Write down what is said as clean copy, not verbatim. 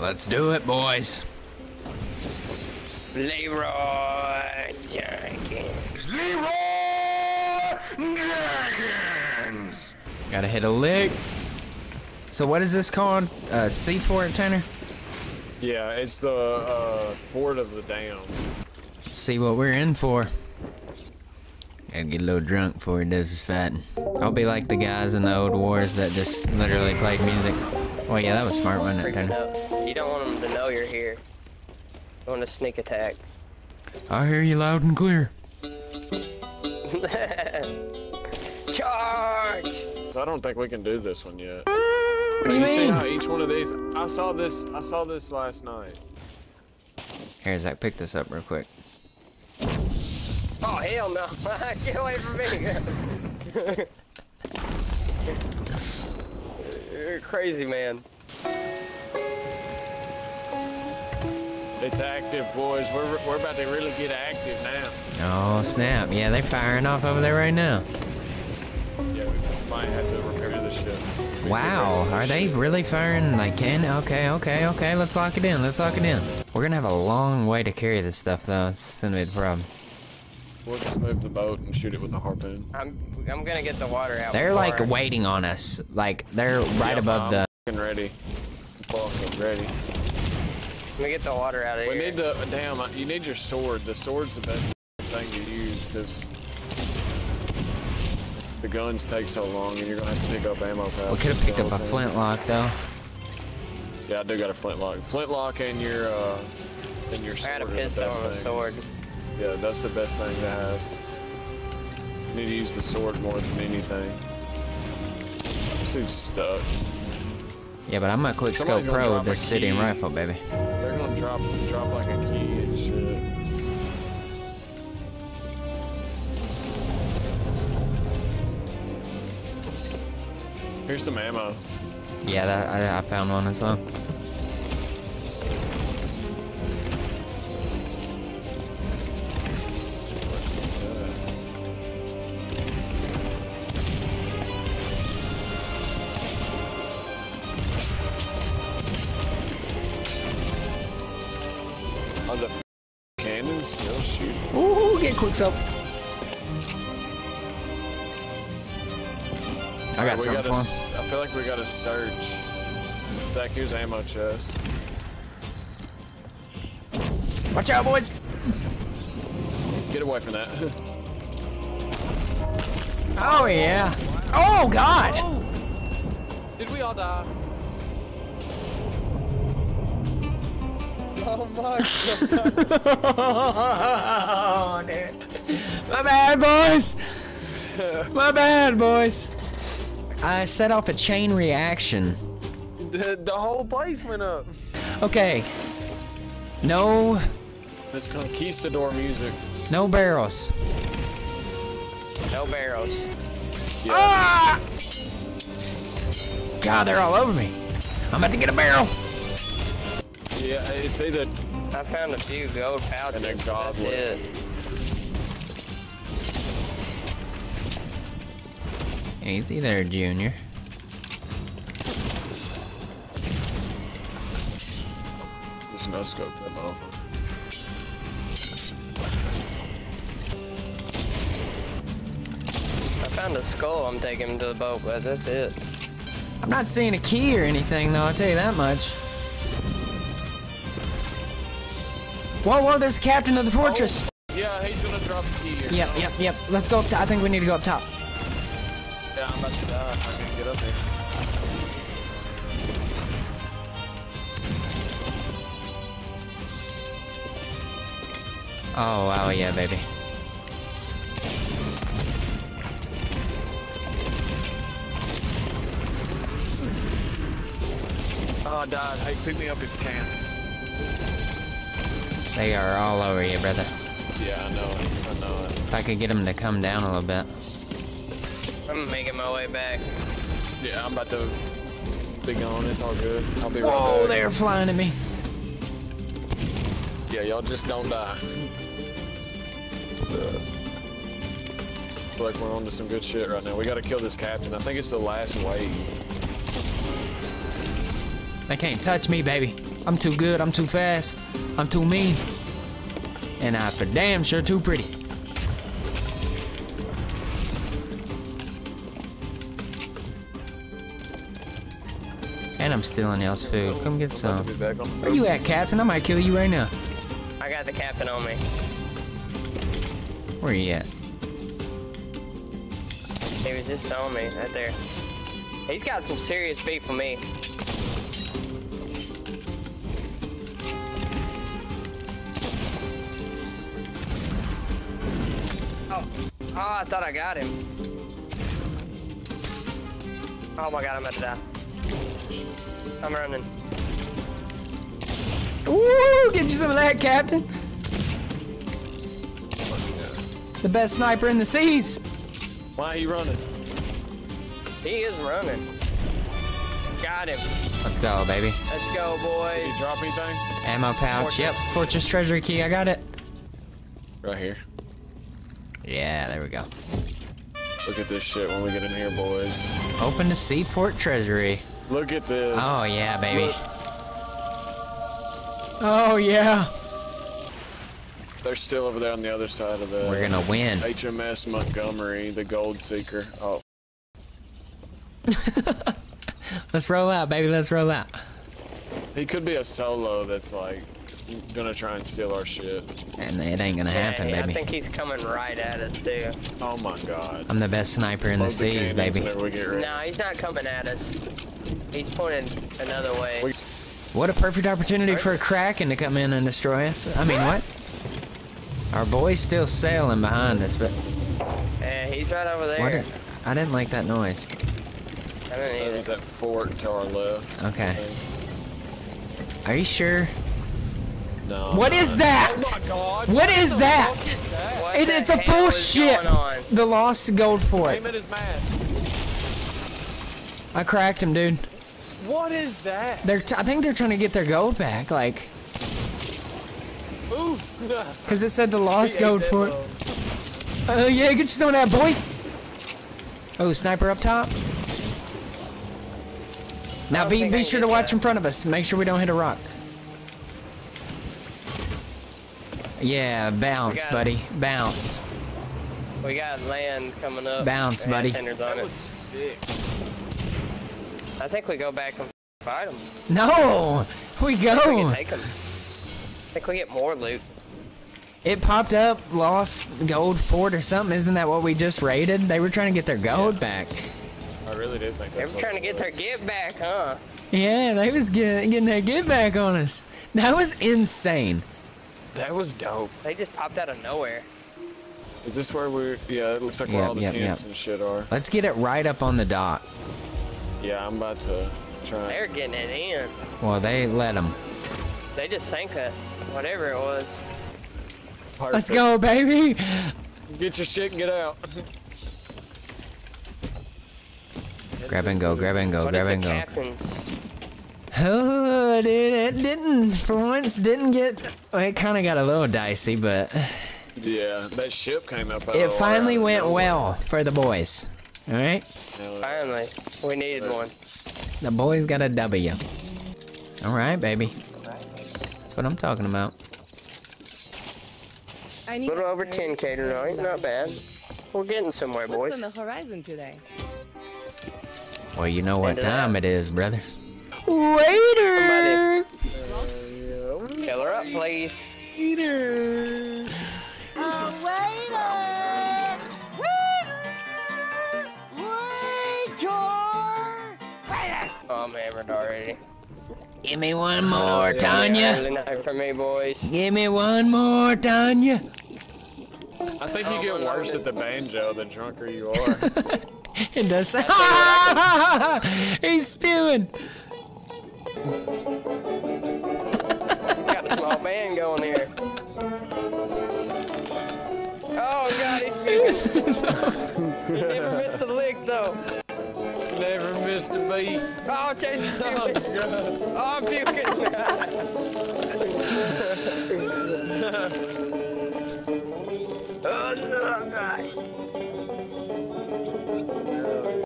Let's do it, boys. Leroy Dragon. Leroy Dragons. Gotta hit a lick. So what is this called? Sea Fort, Tanner? Yeah, it's the fort of the dam. Let's see what we're in for. Gotta get a little drunk before he does his fighting. I'll be like the guys in the old wars that just literally played music. Oh yeah, that was smart, wasn't it, Tanner? You don't want them to know you're here. You want a sneak attack. I hear you loud and clear. Charge! I don't think we can do this one yet. What do you mean? See how each one of these? I saw this last night. Here, Zach, pick this up real quick. Oh hell no! Get away from me! You're a crazy man. It's active, boys. We're about to really get active now. Oh snap! Yeah, they're firing off over there right now. Yeah, we might have to repair the ship. Wow, are they really firing like can? Okay, let's lock it in, We're gonna have a long way to carry this stuff though, it's gonna be the problem. We'll just move the boat and shoot it with a harpoon. I'm gonna get the water out. They're like waiting on us, like they're right above the... I'm fucking ready. Let me get the water out of here. We need the... damn, you need your sword. The sword's the best thing to use, because... the guns take so long, and you're gonna have to pick up ammo fast. We could have picked up a flintlock, though. Yeah, I do got a flintlock. Flintlock and your sword. I had a pistol and a sword. Yeah, that's the best thing to have. You need to use the sword more than anything. This dude's stuck. Yeah, but I'm gonna quick scope pro with their city rifle, baby. They're gonna drop like a key and shit. Here's some ammo. Yeah, I found one as well. Are the cannons still shooting? Ooh, get quick up. I got something for him. I feel like we gotta search. Zach, here's ammo chest. Watch out, boys! Get away from that. Oh, yeah. Oh, God! Oh. Did we all die? Oh, my God. Oh, dude. My bad, boys! My bad, boys! I set off a chain reaction. The whole place went up. Okay. No. This conquistador music. No barrels. No barrels. Yeah. Ah! God, they're all over me. I'm about to get a barrel. Yeah, it's either. I found a few gold pouches. And a goblet. Easy there, Junior. There's no scope that motherfucker. I found a skull. I'm taking to the boat, but that's it. I'm not seeing a key or anything, though. I'll tell you that much. Whoa! There's the captain of the fortress. Oh, yeah, he's gonna drop the key here. Yep. Let's go up top. I think we need to go up top. Yeah, I'm about to die. I can't get up here. Oh, wow, yeah, baby. Oh, I died. Hey, pick me up if you can. They are all over you, brother. Yeah, I know it. If I could get them to come down a little bit. I'm making my way back. Yeah, I'm about to be gone. It's all good. I'll be right back. Whoa, they're flying at me. Yeah, y'all just don't die. Feel like we're on to some good shit right now. We gotta kill this captain. I think it's the last wave. They can't touch me, baby. I'm too good, I'm too fast, I'm too mean, and I for damn sure too pretty. And I'm stealing y'all's food. Come get some. Where you at, Captain? I might kill you right now. I got the captain on me. Where you at? He was just on me, right there. He's got some serious beef for me. Oh, I thought I got him. Oh my god, I'm about to die. I'm running. Ooh, get you some of that, Captain. The best sniper in the seas. Why are you running? He is running. Got him. Let's go, baby. Let's go, boy. Did you drop anything? Ammo pouch. Fortress. Yep. Fortress treasure key. I got it. Right here. Yeah, there we go. Look at this shit when we get in here, boys. Open the Sea Fort treasury. Look at this. Oh, yeah, baby. Look. Oh, yeah. They're still over there on the other side of the... We're gonna win. HMS Montgomery, the gold seeker. Oh. Let's roll out, baby. Let's roll out. He could be a solo that's, like, gonna try and steal our shit. And it ain't gonna happen, baby. I think he's coming right at us, dude. Oh, my God. I'm the best sniper in the seas, baby. No, he's not coming at us. He's pointing another way. What a perfect opportunity for a Kraken to come in and destroy us. I mean, what? Our boy's still sailing behind us, but... Yeah, he's right over there. I didn't like that noise. I didn't either. There's that fort to our left. Okay. Are you sure? No. What is that? Oh my God. What is that? It's a bullshit. The lost gold fort. I cracked him, dude. What is that? I think they're trying to get their gold back, like... Oof! Because it said the lost gold fort. Oh, yeah, get you some of that, boy! Oh, sniper up top. Now be sure to watch in front of us. Make sure we don't hit a rock. Yeah, bounce, buddy. Bounce. We got land coming up. Bounce, buddy. That was sick. I think we go back and fight them. No! We go! I think we can take them. I think we get more loot. It popped up, lost gold fort or something. Isn't that what we just raided? They were trying to get their gold back. I really did think that's They were trying to get their give back, huh? Yeah, they was getting their give back on us. That was insane. That was dope. They just popped out of nowhere. Is this where we're... Yeah, it looks like where all the tents and shit are. Let's get it right up on the dock. Yeah, I'm about to try. They're getting it in. Well, they let them. They just sank that, whatever it was. Perfect. Let's go, baby. Get your shit and get out. Grab and go, grab and go, grab and go. Oh, dude, it didn't. For once, didn't get. Well, it kind of got a little dicey, but. Yeah, that ship came up. It finally went well for the boys. All right. Finally, we needed one. The boys got a W. All right, baby. That's what I'm talking about. A little over 10K tonight. Not bad. We're getting somewhere, boys. What's on the horizon today? Well, you know what time it is, brother. Waiter. Fill her up, please. Waiter. Waiter. Oh, I'm hammered already. Give me one more, Tanya. Early night for me, boys. Give me one more, Tanya. I think you get worse at the banjo the drunker you are. It does sound. He's spewing. Got a small band going here. Oh, God, he's spewing. You never missed a lick, though. Never missed a beat. Oh, Jesus. Oh, God. Oh, I'm puking. Oh, no, God.